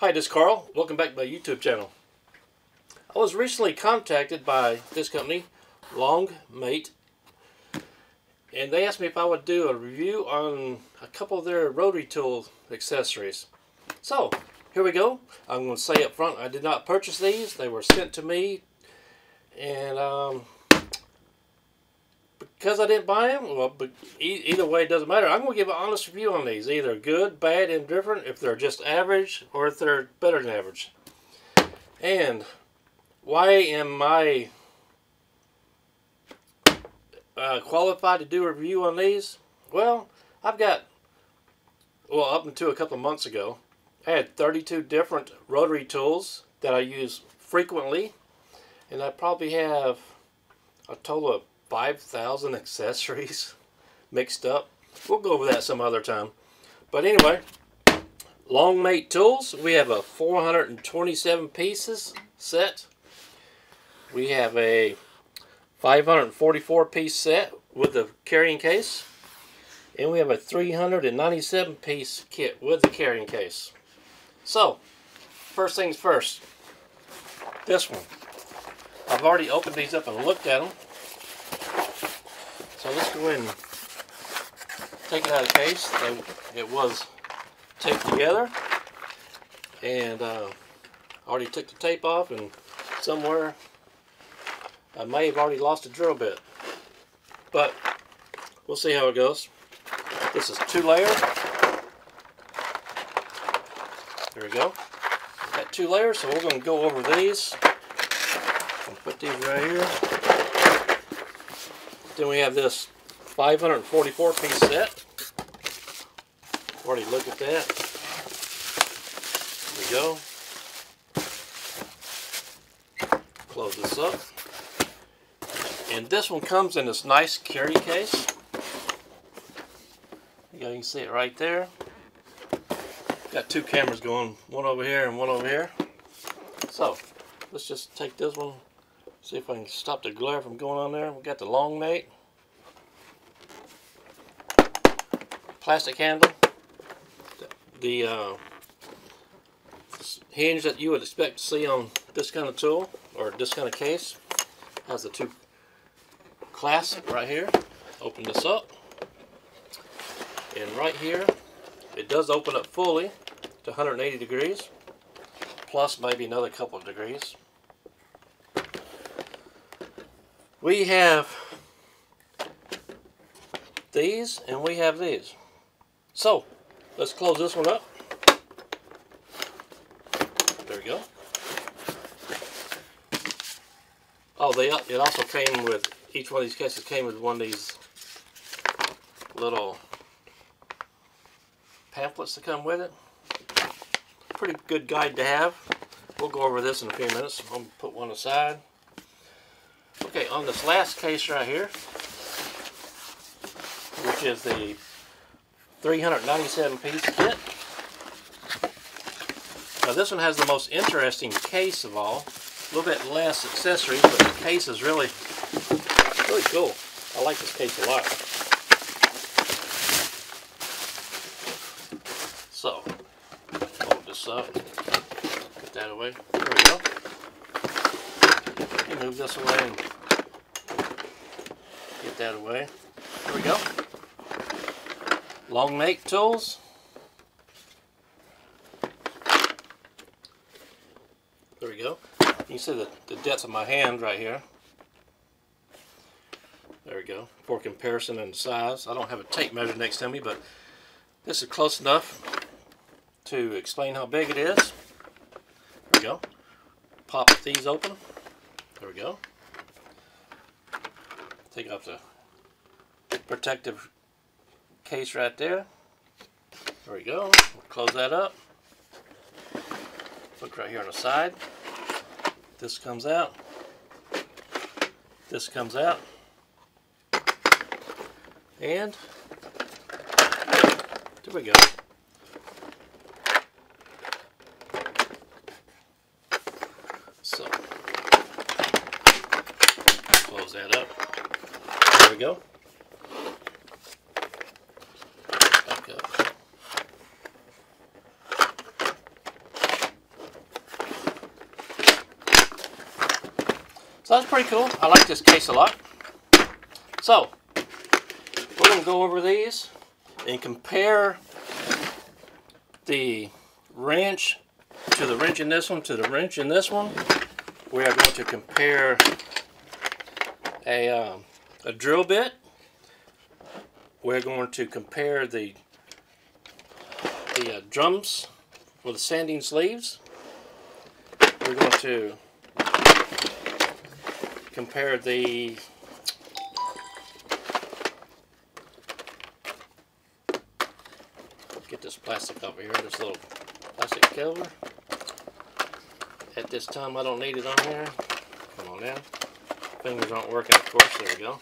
Hi, this is Carl. Welcome back to my YouTube channel. I was recently contacted by this company, Longmate, and they asked me if I would do a review on a couple of their rotary tool accessories. So, here we go. I'm going to say up front, I did not purchase these. They were sent to me, and because I didn't buy them, well, but either way, it doesn't matter. I'm going to give an honest review on these. Either good, bad, indifferent, if they're just average, or if they're better than average. And why am I qualified to do a review on these? Well, I've got, well, up until a couple of months ago, I had 32 different rotary tools that I use frequently. And I probably have a total of 5,000 accessories mixed up. We'll go over that some other time. But anyway, Longmate tools. We have a 427 pieces set. We have a 544 piece set with a carrying case. And we have a 397 piece kit with the carrying case. So, first things first. This one. I've already opened these up and looked at them. So let's go ahead and take it out of the case. It was taped together, and I already took the tape off, and somewhere I may have already lost a drill bit, but we'll see how it goes. This is two layer. There we go. Got two layers, so we're going to go over these. I'll put these right here. Then we have this 544 piece set. Already looked at that. There we go. Close this up. And this one comes in this nice carry case. You can see it right there. Got two cameras going, one over here and one over here. So let's just take this one. See if I can stop the glare from going on there. We got the Longmate plastic handle, the hinge that you would expect to see on this kind of tool or this kind of case. Has the two clasps right here. Open this up, and right here it does open up fully to 180 degrees, plus maybe another couple of degrees. We have these, and we have these. So, let's close this one up. There we go. Oh, it also came with, each one of these cases came with one of these little pamphlets that come with it. Pretty good guide to have. We'll go over this in a few minutes. I'm going to put one aside. Okay, on this last case right here, which is the 397 piece kit. Now this one has the most interesting case of all. A little bit less accessories, but the case is really cool. I like this case a lot. So, hold this up, put that away. There we go. Move this away and get that away. Here we go. Longmate tools. There we go. You can see the depth of my hand right here. There we go. For comparison and size. I don't have a tape measure next to me, but this is close enough to explain how big it is. There we go. Pop these open. There we go. Take off the protective case right there. There we go. We'll close that up. Look right here on the side. This comes out. This comes out. And there we go. So. Close that up. There we go. Back up. So that's pretty cool. I like this case a lot. So we're going to go over these and compare the wrench to the wrench in this one to the wrench in this one. We are going to compare a drill bit. We're going to compare the drums for the sanding sleeves. We're going to compare the get this plastic over here, this little plastic cover. At this time I don't need it on here. Come on now. Fingers aren't working, of course. There we go.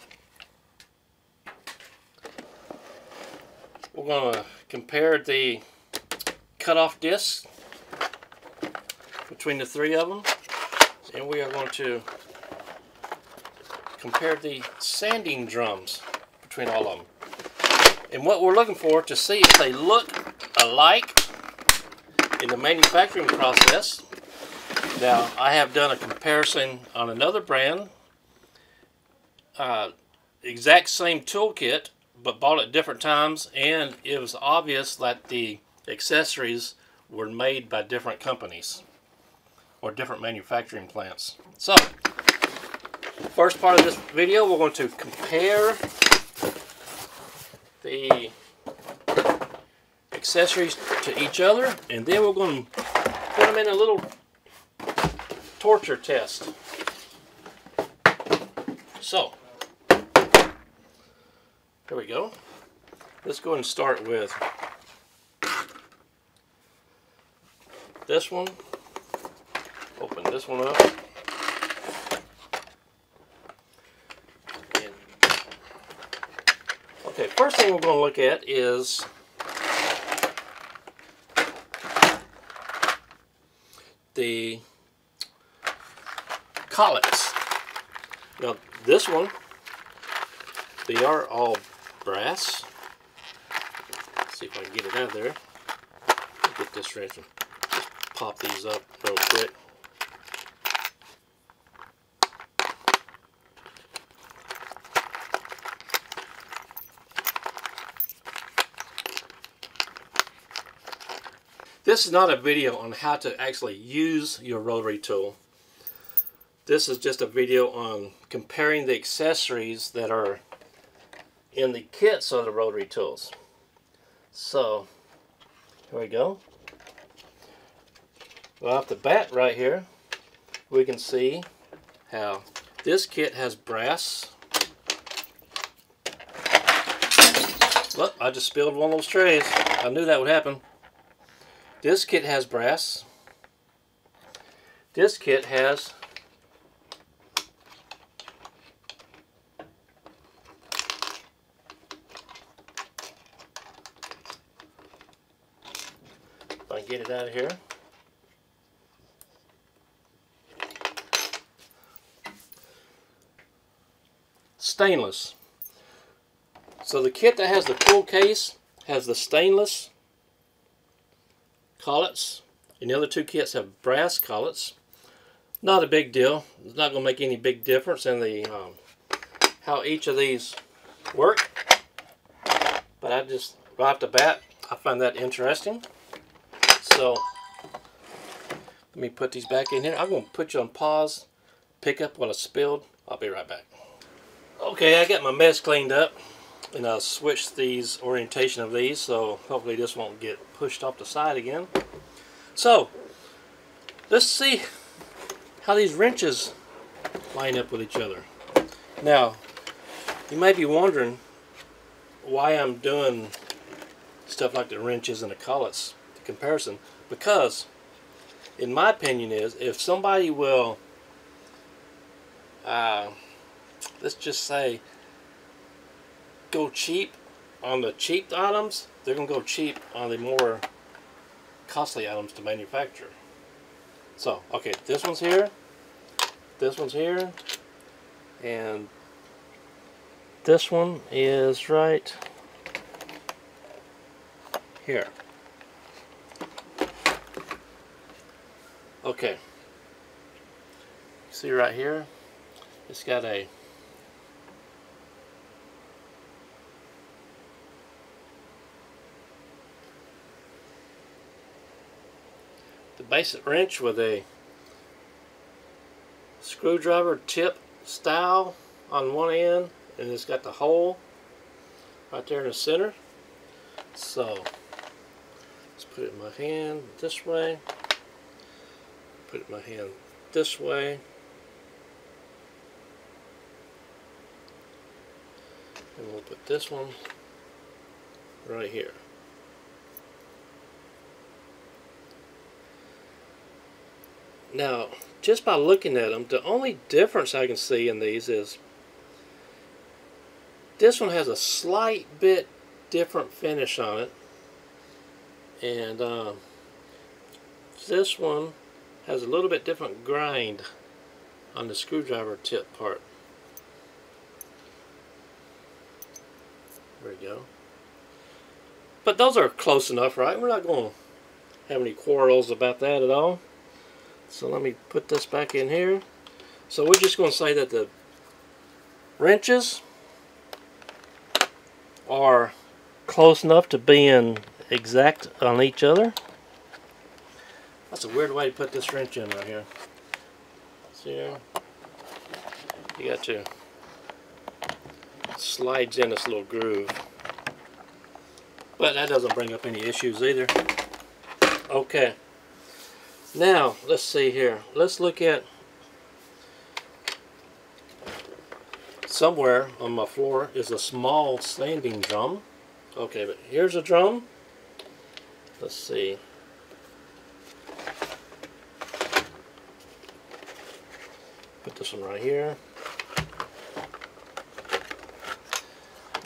We're going to compare the cutoff disc between the three of them, and we are going to compare the sanding drums between all of them. And what we're looking for to see if they look alike in the manufacturing process. Now, I have done a comparison on another brand, exact same toolkit, but bought at different times, and it was obvious that the accessories were made by different companies or different manufacturing plants. So, first part of this video, we're going to compare the accessories to each other, and then we're going to put them in a little torture test. So, here we go. Let's go ahead and start with this one. Open this one up. And okay, first thing we're going to look at is the collets. Now, this one, they are all brass. Let's see if I can get it out of there. Get this wrench and pop these up real quick. This is not a video on how to actually use your rotary tool. This is just a video on comparing the accessories that are in the kits of the rotary tools. So, here we go. Well, off the bat right here, we can see how this kit has brass. Look, I just spilled one of those trays. I knew that would happen. This kit has brass. This kit has get it out of here. Stainless. So the kit that has the full case has the stainless collets, and the other two kits have brass collets. Not a big deal. It's not going to make any big difference in the how each of these work. But I just, right off the bat, I find that interesting. So, let me put these back in here. I'm going to put you on pause, pick up what I spilled. I'll be right back. Okay, I got my mess cleaned up, and I switched these orientation of these, so hopefully this won't get pushed off the side again. So, let's see how these wrenches line up with each other. Now, you may be wondering why I'm doing stuff like the wrenches and the collets comparison, because in my opinion is, if somebody will let's just say go cheap on the cheap items, they're gonna go cheap on the more costly items to manufacture. So okay, this one's here, this one's here, and this one is right here. Okay, see right here, It's got a basic wrench with a screwdriver tip style on one end, and it's got the hole right there in the center. So let's put it in my hand this way, put it in my hand this way, and we'll put this one right here. Now, just by looking at them, the only difference I can see in these is this one has a slight bit different finish on it, and this one has a little bit different grind on the screwdriver tip part. There we go. But those are close enough, right? We're not going to have any quarrels about that at all. So let me put this back in here. So we're just going to say that the wrenches are close enough to being exact on each other. That's a weird way to put this wrench in right here. See here? You got to slides in this little groove. But that doesn't bring up any issues either. Okay. Now, let's see here. Let's look at somewhere on my floor is a small sanding drum. Okay, but here's a drum. Let's see. Put this one right here.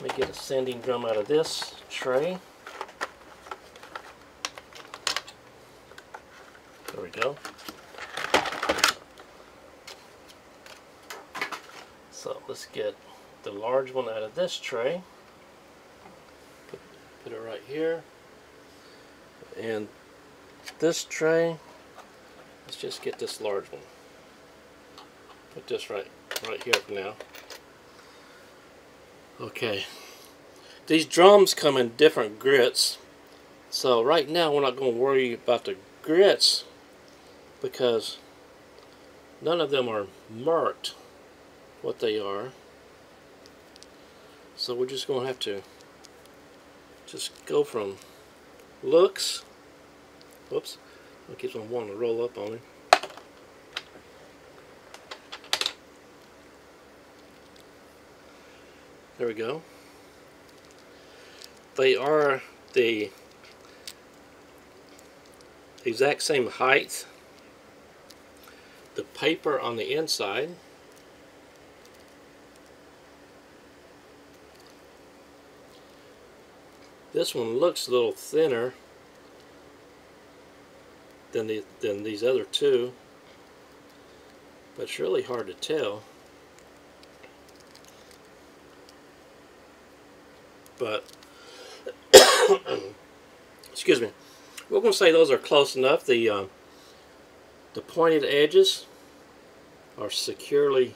Let me get a sanding drum out of this tray. There we go. So let's get the large one out of this tray. Put it right here. And this tray, let's just get this large one. Put this right here for now. Okay. These drums come in different grits. So right now we're not going to worry about the grits, because none of them are marked what they are. So we're just going to have to just go from looks. Whoops, I keep on wanting to roll up on it. There we go. They are the exact same height. The paper on the inside . This one looks a little thinner than these other two, but it's really hard to tell. But excuse me, we're going to say those are close enough. The pointed edges are securely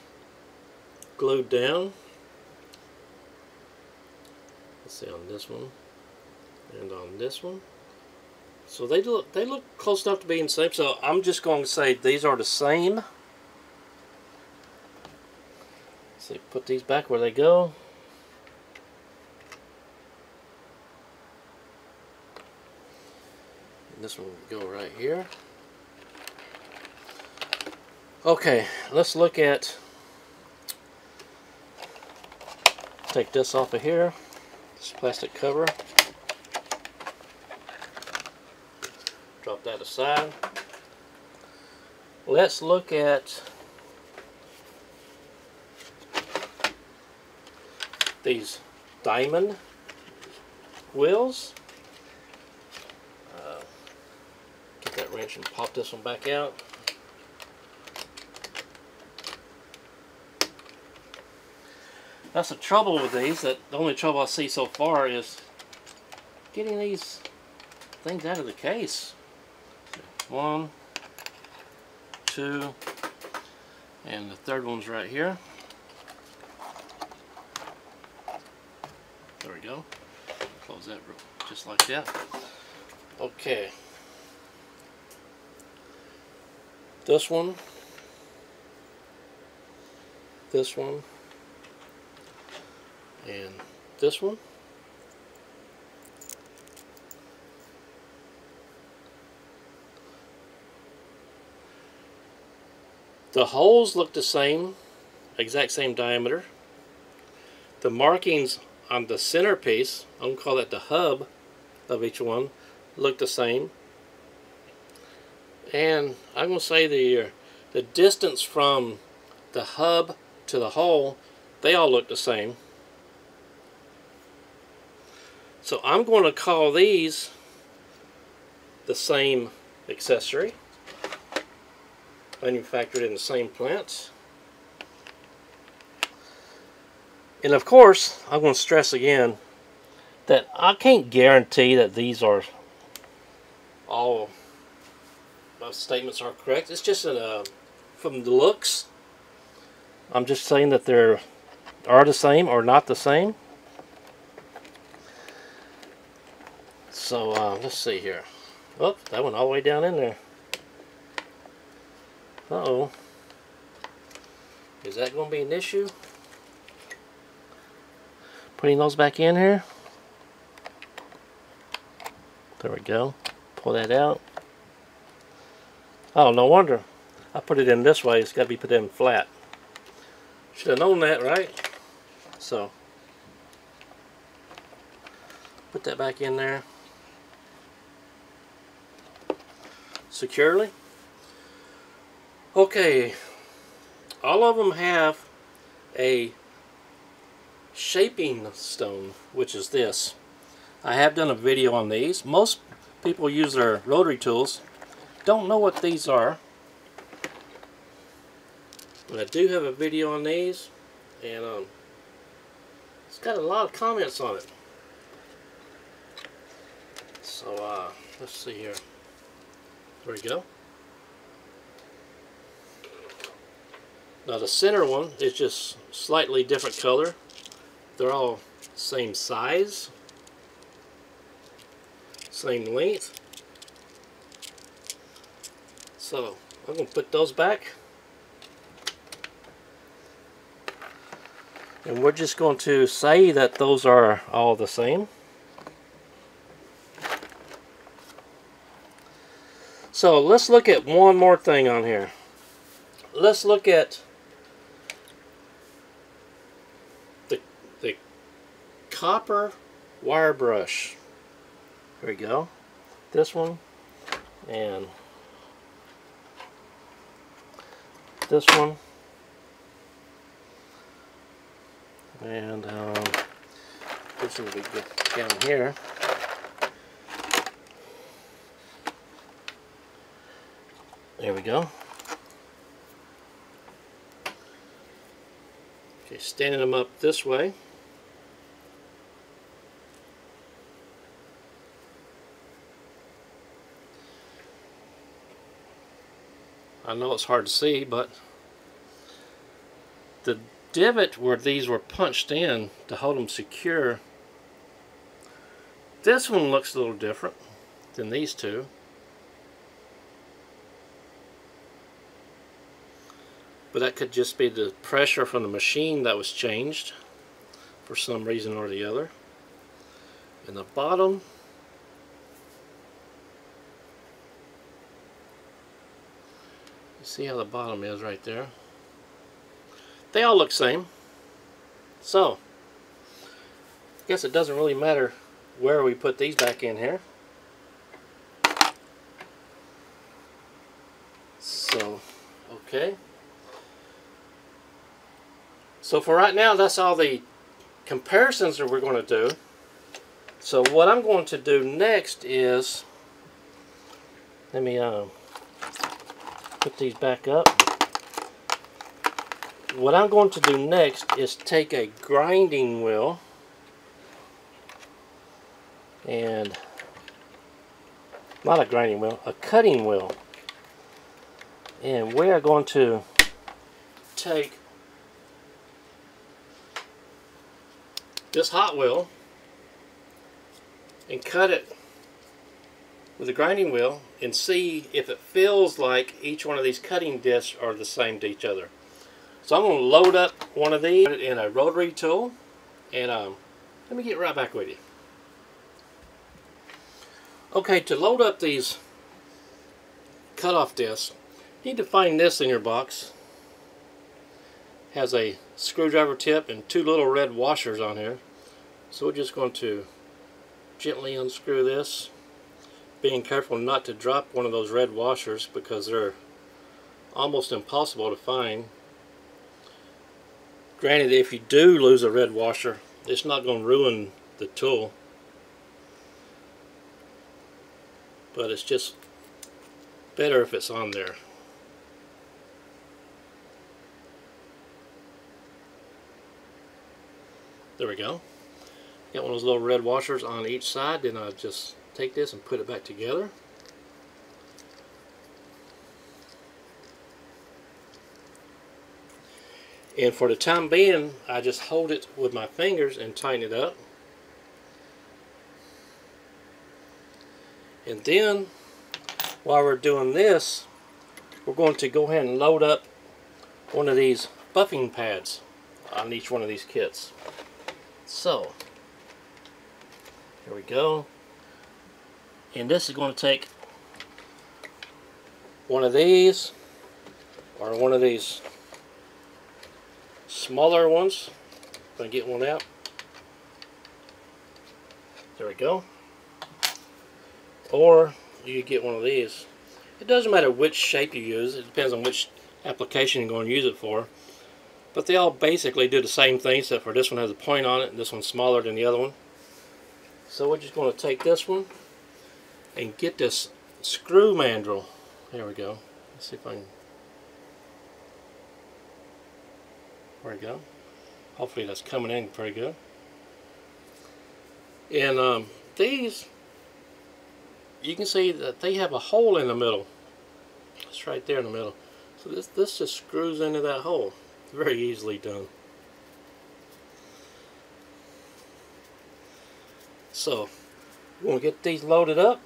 glued down. Let's see, on this one and on this one. So they look close enough to being the same. So I'm just going to say these are the same. Let's see, put these back where they go. And this one will go right here. Okay, let's look at, take this off of here, this plastic cover, drop that aside. Let's look at these diamond wheels. Get that wrench and pop this one back out. That's the trouble with these, that the only trouble I see so far is getting these things out of the case. One, two, and the third one's right here. go. Close that just like that. Okay. This one. This one. And this one. The holes look the same, exact same diameter. The markings on the centerpiece, I'm going to call that the hub of each one, look the same. And I'm going to say the distance from the hub to the hole, they all look the same. So I'm going to call these the same accessory. Manufactured in the same plants. And of course, I'm going to stress again that I can't guarantee that these are all my statements are correct. It's just from the looks. I'm just saying that they are the same or not the same. So let's see here. Oh, that went all the way down in there. Uh-oh. Is that going to be an issue? Putting those back in here. There we go. Pull that out. Oh, no wonder. I put it in this way. It's got to be put in flat. Should have known that, right? So, put that back in there. Securely. Okay, all of them have a shaping stone, which is this. I have done a video on these. Most people use their rotary tools, don't know what these are. But I do have a video on these, and it's got a lot of comments on it. So let's see here. There we go. Now the center one is just slightly different color. They're all same size, same length. So I'm going to put those back. And we're just going to say that those are all the same. So let's look at one more thing on here. Let's look at the copper wire brush. Here we go. This one and this one. And this one we get down here. There we go. Okay, standing them up this way. I know it's hard to see, but the divot where these were punched in to hold them secure, this one looks a little different than these two. But that could just be the pressure from the machine that was changed for some reason or the other. And the bottom see how the bottom is right there. They all look same. So I guess it doesn't really matter where we put these back in here. So okay. So for right now, that's all the comparisons that we're going to do. So what I'm going to do next is, let me put these back up. What I'm going to do next is take a grinding wheel and, not a grinding wheel, a cutting wheel. And we are going to take this Hot Wheel and cut it with a grinding wheel and see if it feels like each one of these cutting discs are the same to each other. So I'm going to load up one of these in a rotary tool, and let me get right back with you. Okay, to load up these cutoff discs, you need to find this in your box. It has a screwdriver tip and two little red washers on here. So we're just going to gently unscrew this, being careful not to drop one of those red washers because they're almost impossible to find. Granted, if you do lose a red washer, it's not going to ruin the tool, but it's just better if it's on there. There we go. Got one of those little red washers on each side. Then I'll just take this and put it back together. And for the time being, I just hold it with my fingers and tighten it up. And then, while we're doing this, we're going to go ahead and load up one of these buffing pads on each one of these kits. So, here we go. And this is going to take one of these, or one of these smaller ones. I'm going to get one out. There we go. Or you get one of these. It doesn't matter which shape you use. It depends on which application you're going to use it for. But they all basically do the same thing, except for this one has a point on it and this one's smaller than the other one. So we're just going to take this one and get this screw mandrel. There we go. Let's see if I can. There we go. Hopefully that's coming in pretty good. And these, you can see that they have a hole in the middle. It's right there in the middle. So this just screws into that hole. Very easily done. So we're going to get these loaded up,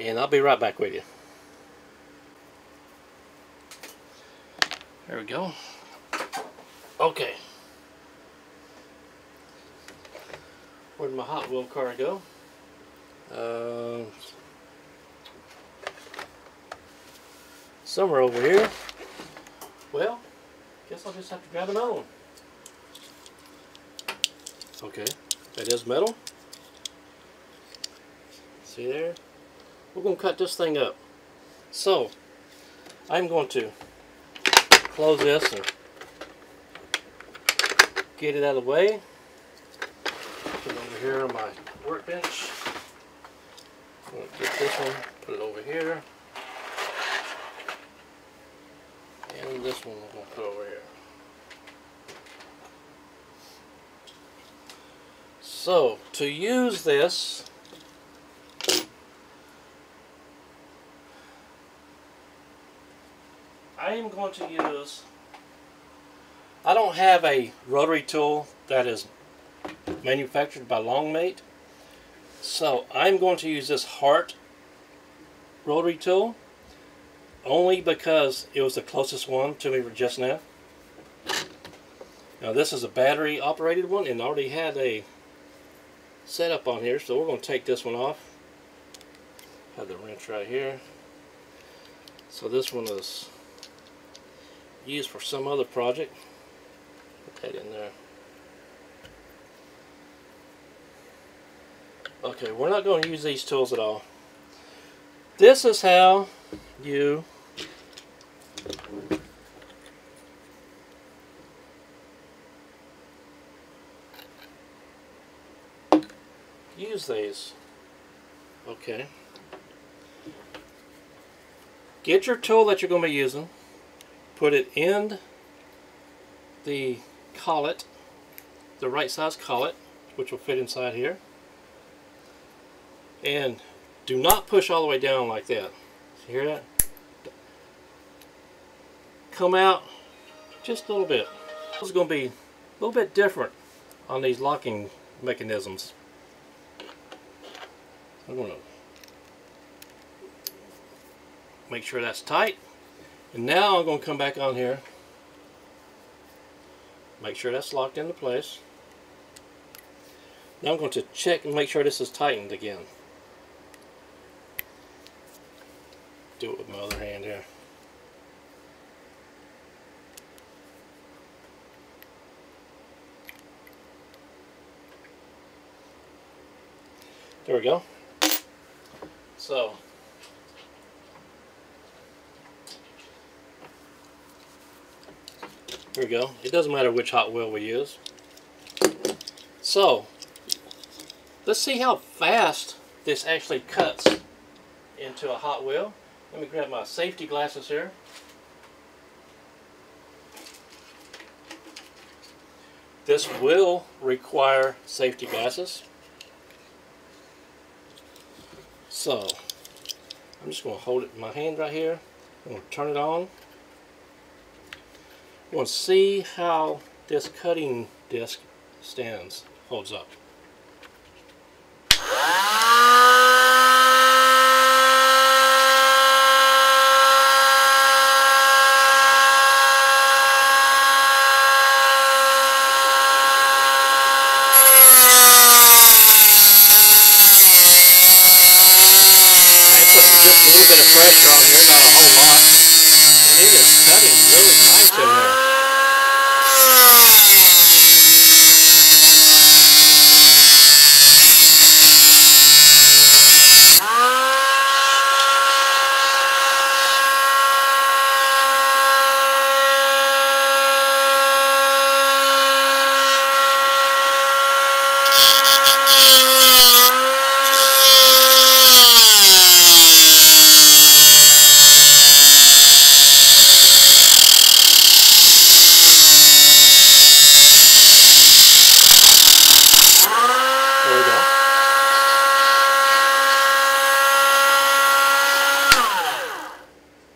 and I'll be right back with you. There we go. Okay. Where'd my Hot Wheel car go? Somewhere over here. Well, guess I'll just have to grab another one. Okay, that is metal. See there? We're going to cut this thing up. So, I'm going to close this and get it out of the way. Put it over here on my workbench. I'm going to get this one, put it over here. And this one I'm going to put over here. So, to use this, I am going to use, I don't have a rotary tool that is manufactured by Longmate, so I'm going to use this Hart rotary tool. Only because it was the closest one to me just now. Now this is a battery operated one and already had a setup on here, so we're going to take this one off. Have the wrench right here. So this one is used for some other project. Put that in there. Okay, we're not going to use these tools at all. This is how you use these. Okay. Get your tool that you're going to be using, put it in the collet, the right size collet, which will fit inside here, and do not push all the way down like that. You hear that? Come out just a little bit. It's going to be a little bit different on these locking mechanisms. I'm going to make sure that's tight. And now I'm going to come back on here, make sure that's locked into place. Now I'm going to check and make sure this is tightened again. Do it with my other hand here. There we go. So there we go. It doesn't matter which Hot Wheel we use. So let's see how fast this actually cuts into a Hot Wheel. Let me grab my safety glasses here. This will require safety glasses. So I'm just going to hold it in my hand right here. I'm going to turn it on. I'm going to see how this cutting disc stands, holds up.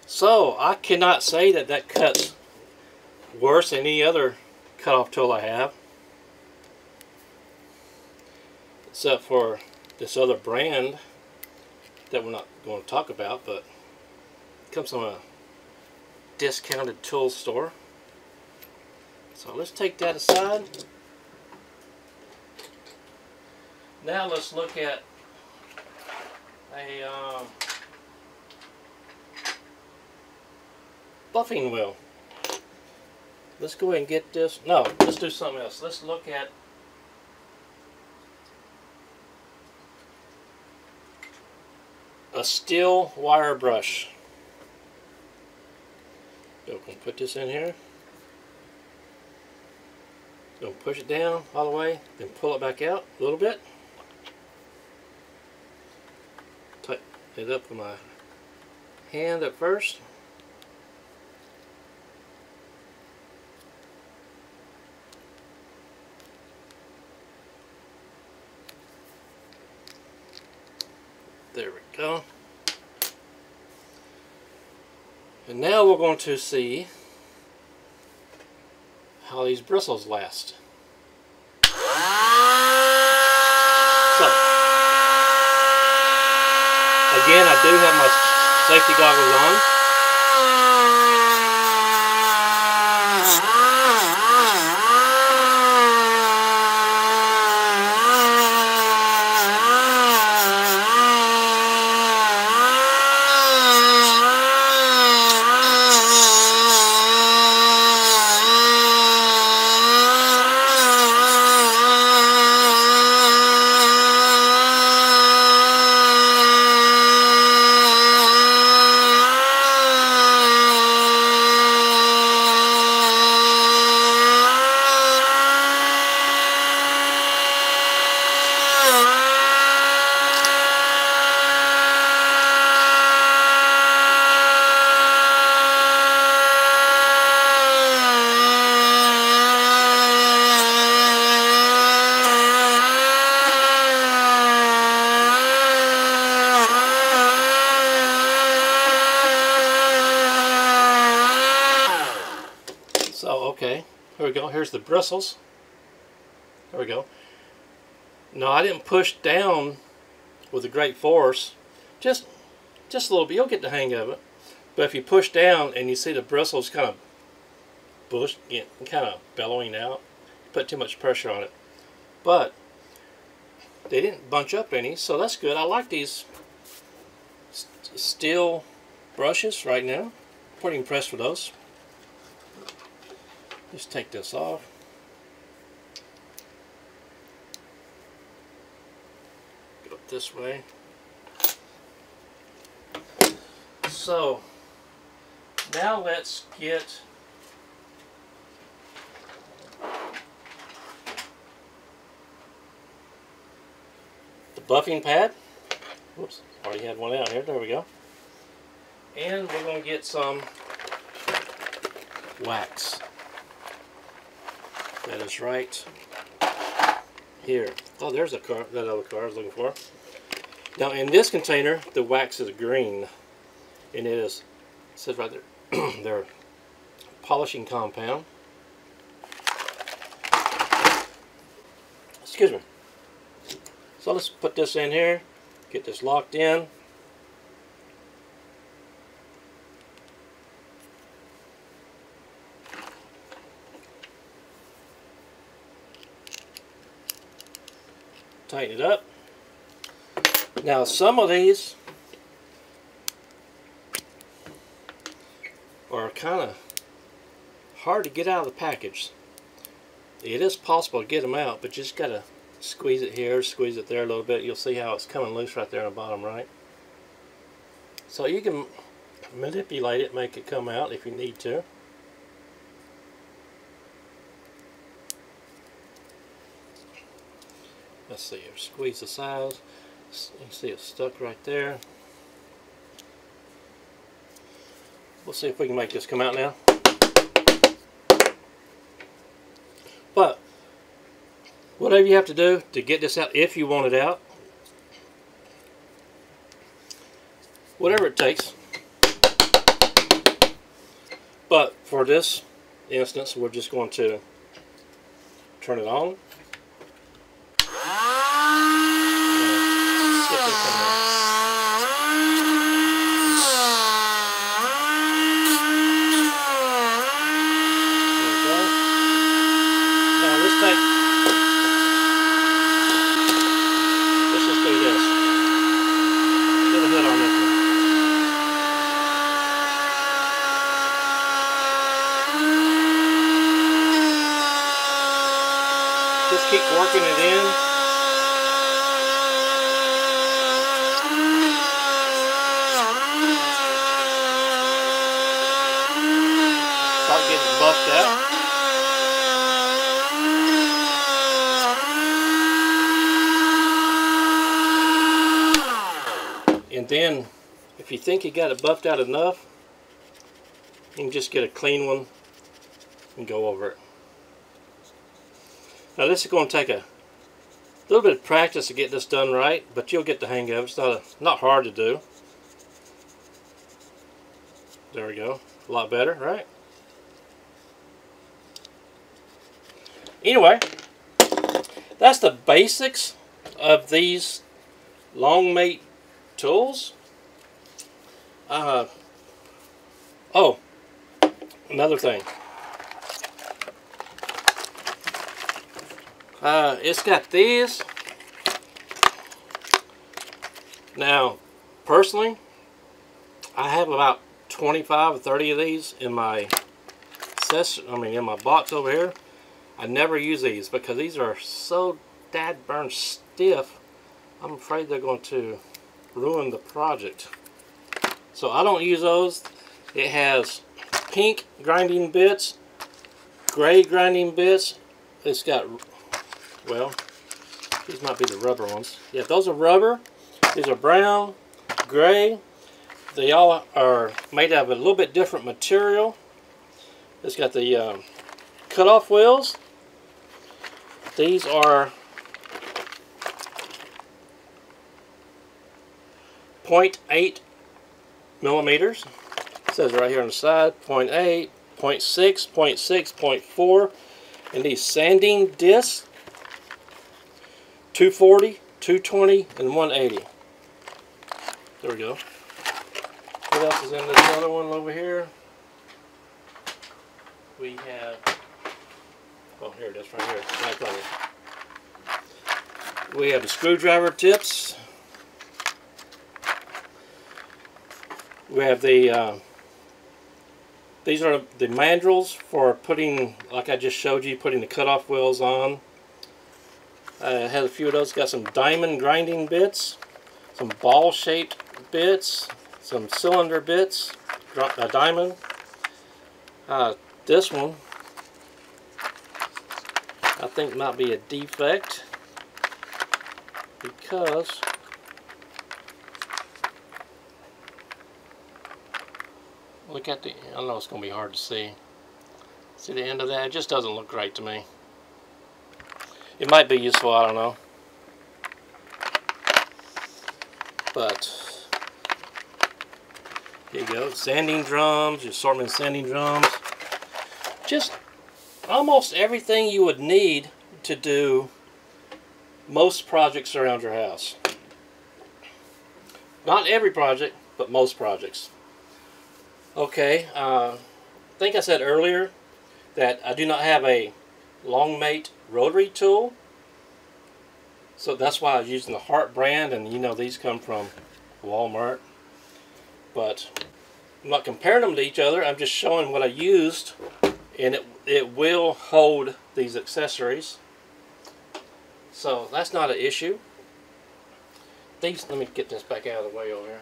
So I cannot say that that cuts worse than any other cutoff tool I have, except for this other brand that we're not going to talk about, but it comes from a discounted tool store. So let's take that aside. Now let's look at a buffing wheel. Let's go ahead and get this. No, let's do something else. Let's look at a steel wire brush. So I'm going to put this in here. Going to push it down all the way, then pull it back out a little bit. Tighten it up with my hand at first. There we go. And now we're going to see how these bristles last. So, again, I do have my safety goggles on. Okay, here we go. Here's the bristles. There we go. No, I didn't push down with a great force, just a little bit, you'll get the hang of it. But if you push down and you see the bristles kind of bush, kind of bellowing out, put too much pressure on it. But they didn't bunch up any, so that's good. I like these steel brushes right now. Pretty impressed with those. Just take this off. Go this way. So now let's get the buffing pad. Whoops, already had one out here. There we go. And we're going to get some wax. That is right here. Oh, there's that other car I was looking for. Now, in this container, the wax is green, and it says right there, their polishing compound. Excuse me. So let's put this in here, get this locked in. Tighten it up. Now some of these are kind of hard to get out of the package. It is possible to get them out, but you just got to squeeze it here, squeeze it there a little bit. You'll see how it's coming loose right there on the bottom right. So you can manipulate it, make it come out if you need to. Let's see here, squeeze the sides. You can see it's stuck right there. We'll see if we can make this come out now. But whatever you have to do to get this out, if you want it out, whatever it takes. But for this instance, we're just going to turn it on. Keep working it in. Start getting buffed up. And then, if you think you got it buffed out enough, you can just get a clean one and go over it. Now this is going to take a little bit of practice to get this done right, but you'll get the hang of it. It's not hard to do. There we go. A lot better, right? Anyway, that's the basics of these Longmate tools. Oh, another thing. It's got these. Now, personally, I have about 25 or 30 of these in my box over here. I never use these because these are so dadburn stiff. I'm afraid they're going to ruin the project. So I don't use those. It has pink grinding bits, gray grinding bits. It's got, well, these might be the rubber ones. Yeah, those are rubber. These are brown, gray. They all are made out of a little bit different material. It's got the cutoff wheels. These are 0.8 millimeters. It says right here on the side, 0.8, 0.6, 0.6, 0.4. And these sanding discs, 240, 220, and 180. There we go. What else is in this other one over here? We have, oh, here it is right here. Right on. We have the screwdriver tips. We have the, these are the mandrels for putting, like I just showed you, putting the cutoff wheels on. I had a few of those. Got some diamond grinding bits, some ball shaped bits, some cylinder bits, a diamond. This one I think might be a defect because look at the, I know it's going to be hard to see. See the end of that? It just doesn't look right to me. It might be useful, I don't know. But here you go. Sanding drums, your assortment of sanding drums. Just almost everything you would need to do most projects around your house. Not every project, but most projects. Okay, I think I said earlier that I do not have a Longmate rotary tool, so that's why I was using the Hart brand, and you know these come from Walmart, but I'm not comparing them to each other. I'm just showing what I used, and it will hold these accessories, so that's not an issue. These, let me get this back out of the way over here.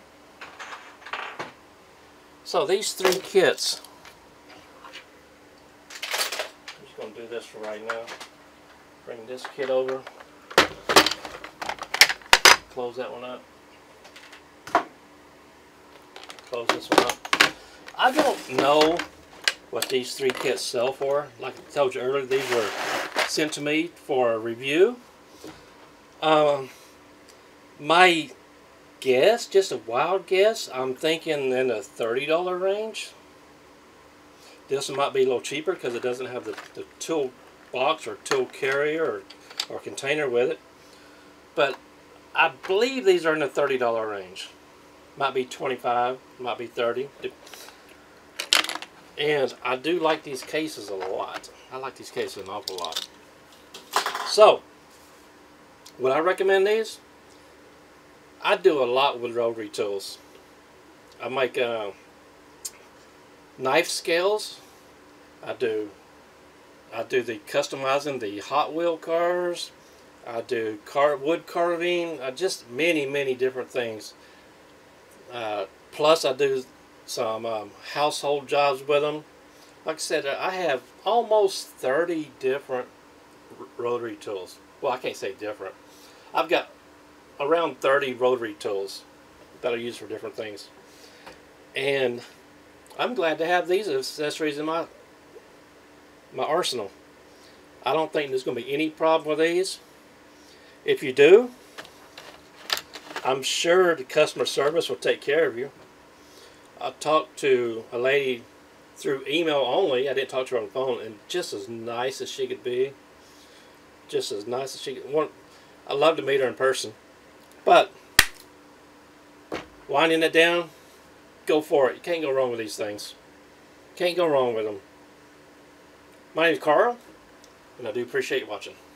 So these three kits, I'm just going to do this for right now. Bring this kit over, close that one up, close this one up. I don't know what these three kits sell for. Like I told you earlier, these were sent to me for a review. My guess, just a wild guess, I'm thinking in the $30 range. This might be a little cheaper because it doesn't have the tool box or tool carrier or container with it, but I believe these are in the $30 range. Might be 25, might be 30. And I do like these cases a lot. I like these cases an awful lot. So would I recommend these? I do a lot with rotary tools. I make knife scales. I do the customizing, the Hot Wheel cars. I do wood carving. Just many different things. Plus I do some household jobs with them. Like I said, I have almost 30 different rotary tools. Well, I can't say different. I've got around 30 rotary tools that I use for different things, and I'm glad to have these accessories in my arsenal. I don't think there's going to be any problem with these. If you do, I'm sure the customer service will take care of you. I talked to a lady through email only. I didn't talk to her on the phone, and just as nice as she could be, just as nice as she could want. I'd love to meet her in person. But winding it down, go for it. You can't go wrong with these things. Can't go wrong with them. My name's Carl, and I do appreciate you watching.